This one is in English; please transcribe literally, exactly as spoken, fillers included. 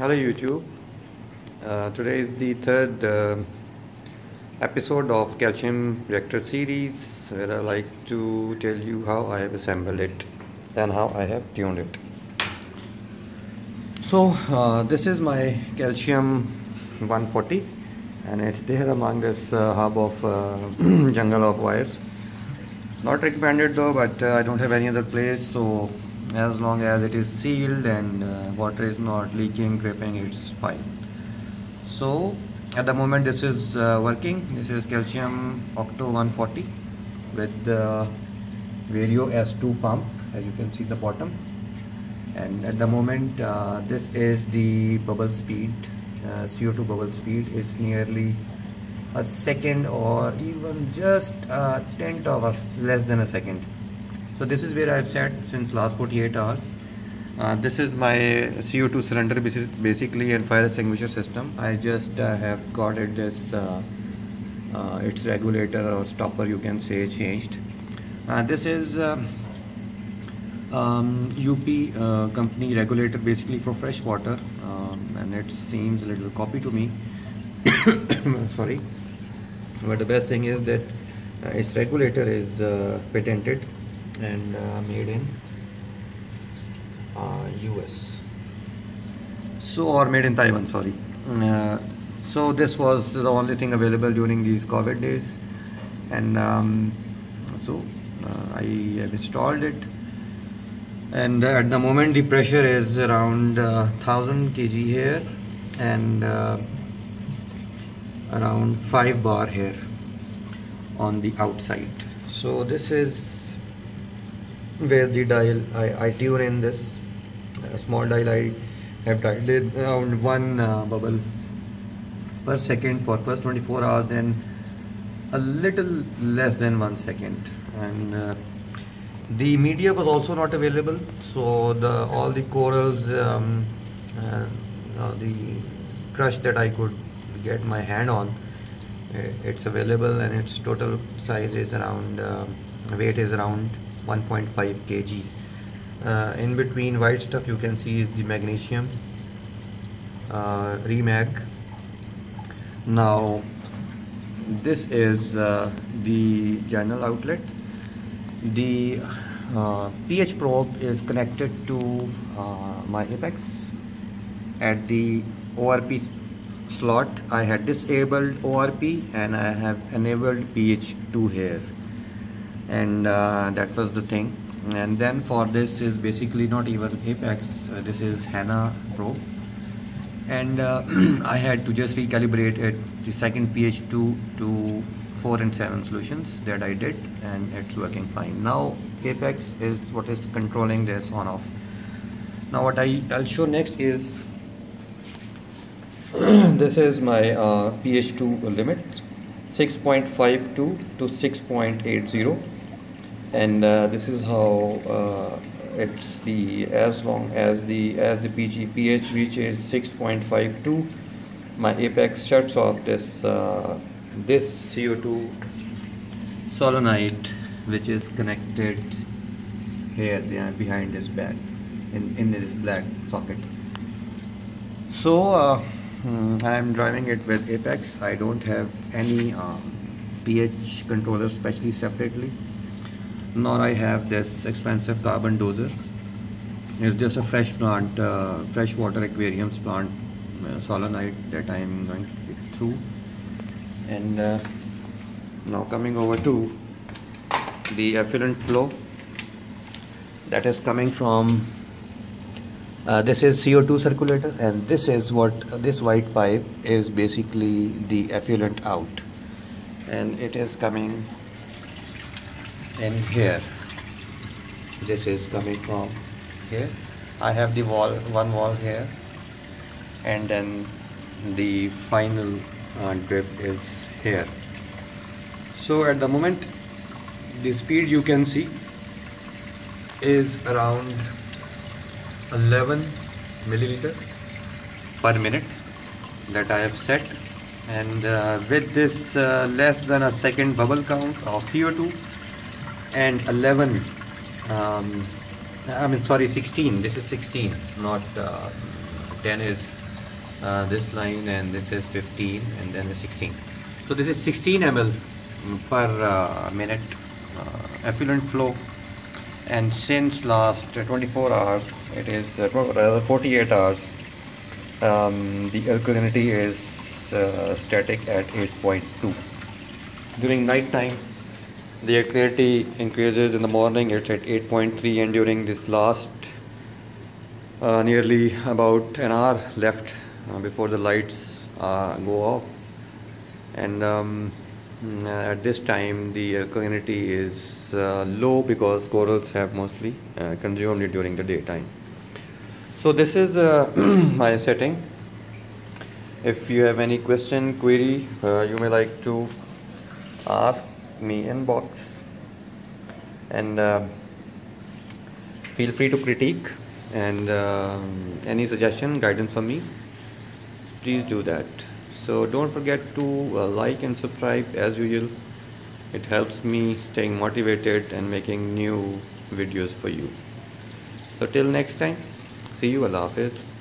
Hello YouTube, uh, today is the third uh, episode of Calcium reactor series where I like to tell you how I have assembled it and how I have tuned it. So uh, this is my Calcium one forty and it's there among this uh, hub of uh, jungle of wires. Not recommended though, but uh, I don't have any other place, so as long as it is sealed and uh, water is not leaking, dripping, it's fine. So at the moment this is uh, working. This is Calcium OCTO one forty with the Vario S two pump, as you can see the bottom. And at the moment uh, this is the bubble speed, uh, C O two bubble speed. It's nearly a second or even just a tenth of us, less than a second. So this is where I've sat since last forty-eight hours. Uh, this is my C O two cylinder basically and fire extinguisher system. I just uh, have got it as uh, uh, its regulator or stopper, you can say, changed. Uh, this is uh, um, U P uh, company regulator basically for fresh water, um, and it seems a little copy to me. Sorry, but the best thing is that uh, its regulator is uh, patented and uh, made in uh, U S so or made in Taiwan, sorry. Uh, so this was the only thing available during these COVID days, and um, so uh, I have installed it, and at the moment the pressure is around uh, one thousand kilograms here and uh, around five bar here on the outside. So this is where the dial I, I tune in this uh, small dial. I have dialed it around one uh, bubble per second for first twenty-four hours, then a little less than one second, and uh, the media was also not available, so the all the corals, um, uh, uh, the crush that I could get my hand on, it's available, and its total size is around uh, weight is around one point five kilograms. Uh, in between white stuff you can see is the magnesium, uh, REMAC. Now this is uh, the journal outlet. The uh, pH probe is connected to uh, my Apex at the O R P slot. I had disabled O R P and I have enabled pH two here, and uh, that was the thing. And then for this is basically not even Apex, uh, this is HANA Pro, and uh, I had to just recalibrate it, the second pH two to four and seven solutions that I did, and it's working fine. Now Apex is what is controlling this on off. Now what I, I'll show next is this is my uh, pH two limit, six point five two to six point eight zero. And uh, this is how uh, it's the as long as the as the pH reaches six point five two, my Apex shuts off this uh, this C O two solenoid which is connected here behind this back in in this black socket. So uh, I am driving it with Apex. I don't have any uh, pH controller, especially separately. Nor I have this expensive carbon doser. It's just a fresh plant, uh, freshwater aquariums plant uh, solenoid that I am going to get through. And uh, now coming over to the effluent flow that is coming from uh, this is C O two circulator, and this is what uh, this white pipe is basically the effluent out, and it is coming. And here this is coming from here. I have the wall one wall here, and then the final uh, drip is here. So at the moment the speed you can see is around eleven milliliter per minute that I have set, and uh, with this uh, less than a second bubble count of C O two and eleven, um, I mean sorry sixteen, this is sixteen, not uh, ten is uh, this line, and this is fifteen, and then the sixteen. So this is sixteen milliliters per uh, minute uh, effluent flow, and since last twenty-four hours, it is uh, rather forty-eight hours, um, the alkalinity is uh, static at eight point two. During night time, the alkalinity increases. In the morning, it's at eight point three, and during this last uh, nearly about an hour left uh, before the lights uh, go off, and um, Uh, at this time the alkalinity is uh, low because corals have mostly uh, consumed it during the daytime. So this is uh, my setting. If you have any question, query, uh, you may like to ask me inbox, and uh, feel free to critique, and uh, any suggestion, guidance for me, please do that. So don't forget to uh, like and subscribe as usual. It helps me staying motivated and making new videos for you. So till next time, see you. Allah Hafiz.